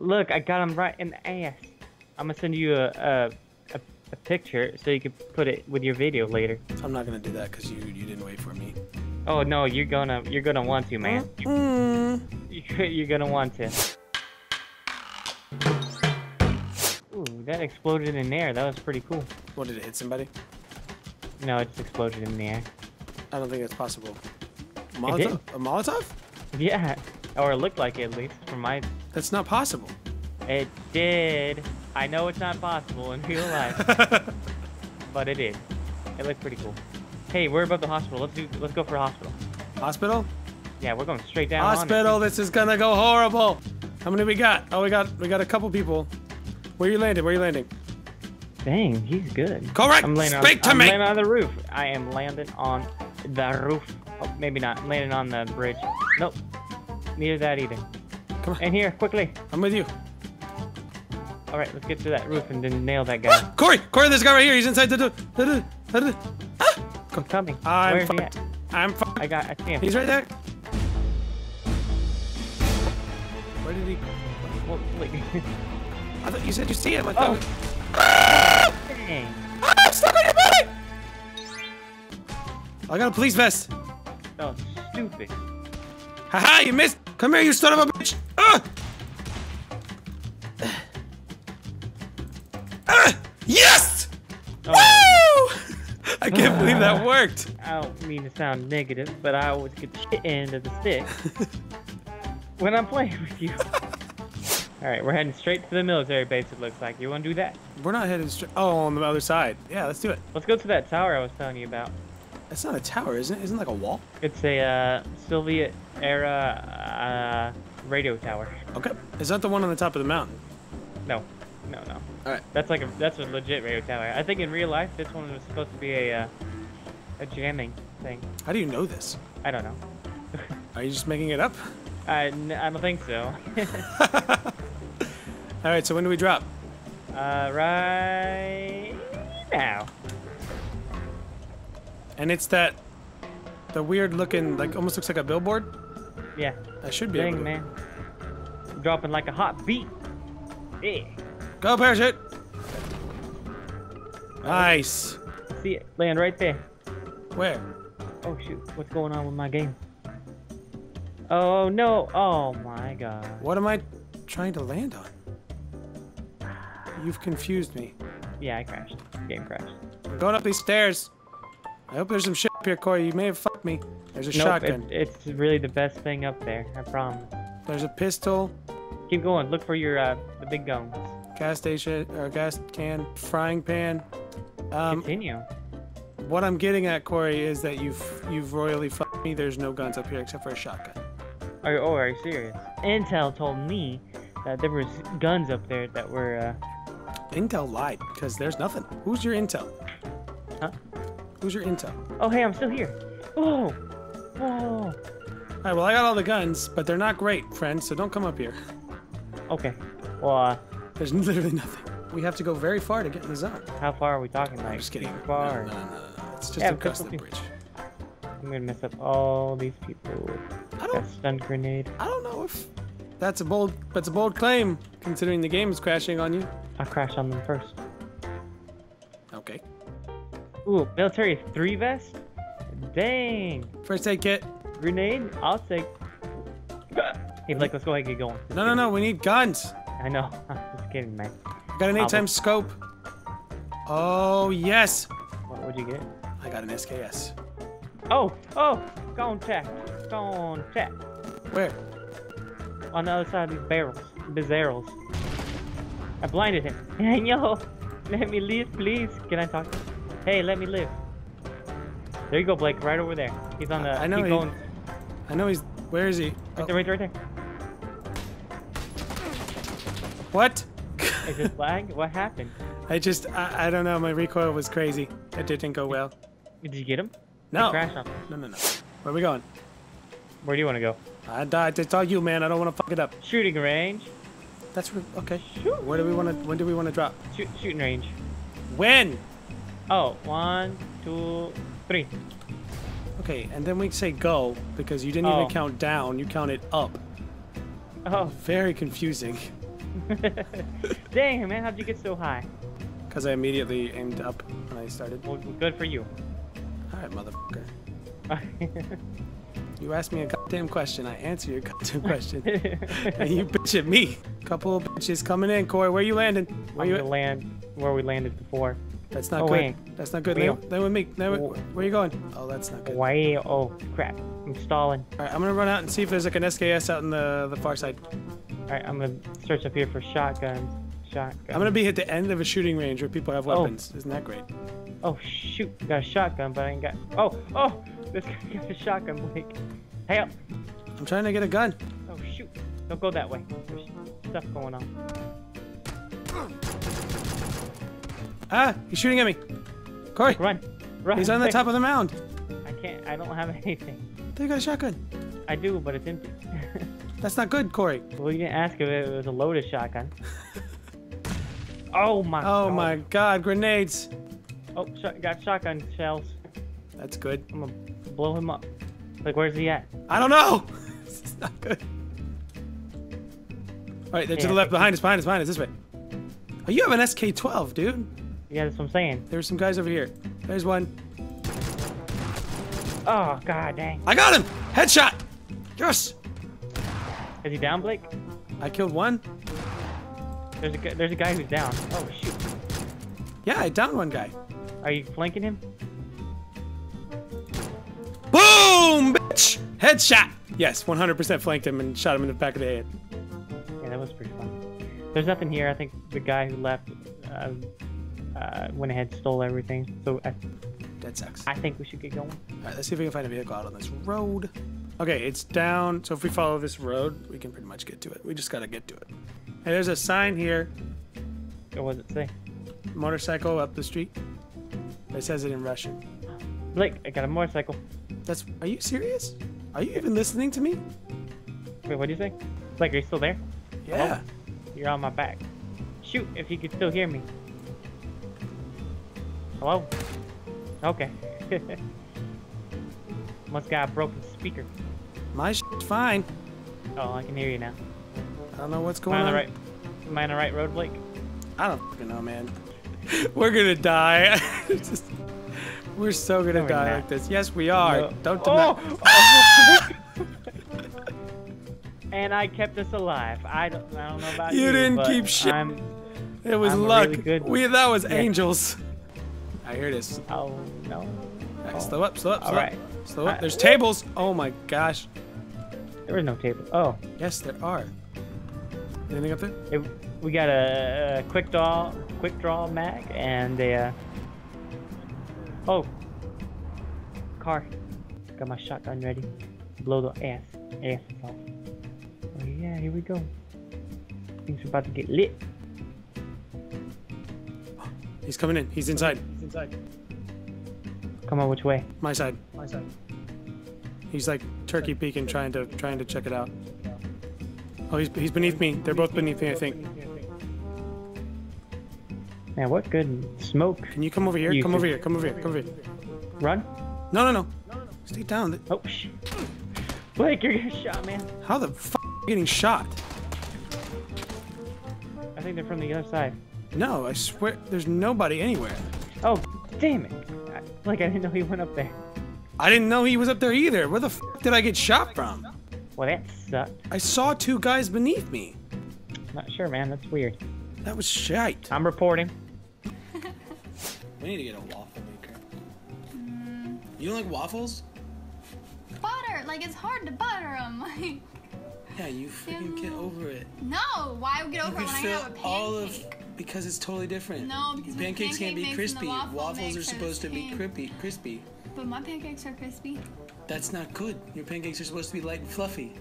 Look, I got him right in the ass. I'm gonna send you a picture so you can put it with your video later. I'm not gonna do that because you didn't wait for me. Oh no, you're gonna want to, man. You're gonna want to. Ooh, that exploded in the air. That was pretty cool. What, did it hit somebody? No, it just exploded in the air. I don't think that's possible. Molotov? A Molotov? Yeah, or it looked like it, at least from my. That's not possible. It did. I know it's not possible in real life, but it is. It looked pretty cool. Hey, we're above the hospital. Let's go for a hospital. Hospital? Yeah, we're going straight down. Hospital. This is gonna go horrible. How many we got? Oh, we got a couple people. Where you landing? Dang, he's good. Correct. Speak to me. I'm landing on the roof. I am landing on the roof. Oh, maybe not. I'm landing on the bridge. Nope. Neither that either. Come on. In here, quickly. I'm with you. All right, let's get to that roof and then nail that guy. Ah, Cory, this guy right here. He's inside the door. Ah, I'm coming. Where is he at? I'm fucked. I see him. He's right there. Where did he go? Well, like, I thought you said you see him. Oh. Ah! I'm stuck on your body. I got a police vest. Oh, stupid. Haha, you missed. Come here, you son of a bitch. Ah! Yes! Oh. Woo! I can't believe that worked. I don't mean to sound negative, but I always get the shit end of the stick when I'm playing with you. All right, we're heading straight to the military base, it looks like. You want to do that? We're not heading straight. Oh, on the other side. Yeah, let's do it. Let's go to that tower I was telling you about. That's not a tower, isn't it? Isn't it like a wall? It's a Soviet-era radio tower. Okay. Is that the one on the top of the mountain? No. No. All right. That's a legit radio tower. I think in real life, this one was supposed to be a jamming thing. How do you know this? I don't know. Are you just making it up? I don't think so. All right. So when do we drop? Right now. And it's the weird looking, like almost looks like a billboard. Yeah. I should be. Dang, able to... man. I'm dropping like a hot beat. Yeah. Go, parachute! Nice! See it, land right there. Where? Oh shoot, what's going on with my game? Oh no, oh my god. What am I trying to land on? You've confused me. Yeah, I crashed. Game crashed. I'm going up these stairs. I hope there's some shit up here, Cory. You may have fucked me. There's a shotgun. It's really the best thing up there, I promise. There's a pistol. Keep going, look for your the big guns. Gas station, or gas can, frying pan. Continue. What I'm getting at, Cory, is that you've royally fucked me. There's no guns up here except for a shotgun. Oh, are you serious? Intel told me that there was guns up there that were. Intel lied because there's nothing. Who's your intel? Huh? Who's your intel? Oh, hey, I'm still here. Oh, whoa. All right, well, I got all the guns, but they're not great, friends. So don't come up here. Okay. Well. There's literally nothing. We have to go very far to get in the zone. How far are we talking? Like, I'm just kidding. Far. No. It's just across the bridge. I'm gonna mess up all these people. I don't. Stun grenade. I don't know if that's a bold claim, considering the game is crashing on you. I crashed on them first. Okay. Ooh, military 3 vest. Dang. First aid kit. Grenade. I'll take. Hey, Blake, let's go ahead and get going. No. We need guns. I know. I'm just kidding, man. I got an 8x scope. Oh, yes. What would you get? I got an SKS. Oh. Contact. Where? On the other side of these barrels. I blinded him. Yo, let me live, please. Can I talk? Hey, let me live. There you go, Blake. Right over there. He's on the... I know he's going. I know he's... Where is he? Right there. What? Is it lag? What happened? I don't know. My recoil was crazy. It didn't go well. Did you get him? No. Crash on him. No. Where are we going? Where do you want to go? I died. It's all you, man. I don't want to fuck it up. Shooting range. That's okay. Shoot. Where do we want to? When do we want to drop? Shooting range. When? Oh, 1, 2, 3. Okay, and then we say go because you didn't even count down. You counted up. Oh, very confusing. Dang, man, how'd you get so high? Because I immediately aimed up when I started. Well, good for you. Alright, motherfucker. You asked me a goddamn question, I answer your goddamn question. And you bitch at me. Couple of bitches coming in, Cory. Where you landing? Where you land where we landed before. That's not good. Wait. That's not good. Land with me. Where you going? Oh, that's not good. Why? Oh, crap. I'm stalling. Alright, I'm gonna run out and see if there's like an SKS out in the far side. Alright, I'm gonna search up here for shotguns. I'm gonna be at the end of a shooting range where people have weapons. Oh. Isn't that great? Oh shoot, got a shotgun, but I ain't got. Oh, this guy got a shotgun, Blake. Hey up! I'm trying to get a gun. Oh shoot! Don't go that way. There's stuff going on. Ah, he's shooting at me. Cory, run! Run! He's on the top of the mound. I can't. I don't have anything. I thought you got a shotgun. I do, but it's empty. That's not good, Cory. Well, you didn't ask if it was a loaded shotgun. Oh my god. Oh my god, grenades. Oh, got shotgun shells. That's good. I'm gonna blow him up. Like, where's he at? I don't know! This is not good. Alright, they're to the left, behind us, this way. Oh, you have an SK-12, dude. Yeah, that's what I'm saying. There's some guys over here. There's one. Oh, god dang. I got him! Headshot! Yes! Is he down, Blake? I killed one. There's a guy who's down. Oh shoot! Yeah, I downed one guy. Are you flanking him? Boom, bitch! Headshot. Yes, 100% flanked him and shot him in the back of the head. Yeah, that was pretty fun. There's nothing here. I think the guy who left went ahead and stole everything. So that sucks. I think we should get going. All right, let's see if we can find a vehicle out on this road. Okay, it's down. So if we follow this road, we can pretty much get to it. We just gotta get to it. Hey, there's a sign here. What does it say? Motorcycle up the street. It says it in Russian. Blake, I got a motorcycle. Are you serious? Are you even listening to me? Wait, what do you say? Blake, are you still there? Yeah. Oh, you're on my back. Shoot, if you could still hear me. Hello? Okay. Must got a broken speaker. My shit's fine. Oh, I can hear you now. I don't know what's going on. Am I on the right road, Blake? I don't fucking know, man. We're gonna die. We're so gonna die like this. Yes, we are. No. Don't do that. And I kept us alive. I don't know about you. You didn't keep shit. It was luck. Really good... that was angels. I hear this. Oh no. Right, slow up. All right. Slow up. There's tables. Oh my gosh. There is no table. Oh. Yes, there are. Anything up there? We got a quick draw mag and a car. Got my shotgun ready. Blow the ass off. Oh yeah, here we go. Things are about to get lit. He's coming in. He's inside. He's inside. Come on, which way? My side. My side. He's like turkey peeking, trying to check it out. Oh, he's beneath me. They're both beneath me, I think. Man, what good smoke. Can you come over here? Come over here. Run? No. Stay down. Oh, shit. Blake, you're getting shot, man. How the f*** are you getting shot? I think they're from the other side. No, I swear, there's nobody anywhere. Oh, damn it. Blake, I didn't know he went up there. I didn't know he was up there either. Where the f*** did I get shot from? Well, that sucked. I saw two guys beneath me. Not sure, man. That's weird. That was shite. I'm reporting. We need to get a waffle maker. You don't like waffles? Butter. Like, it's hard to butter them. Like, yeah, you freaking get over it. No. Why get over it when I have a pancake? Because it's totally different. No, because pancakes can't be crispy. Waffles are supposed to be crispy. But my pancakes are crispy. That's not good. Your pancakes are supposed to be light and fluffy.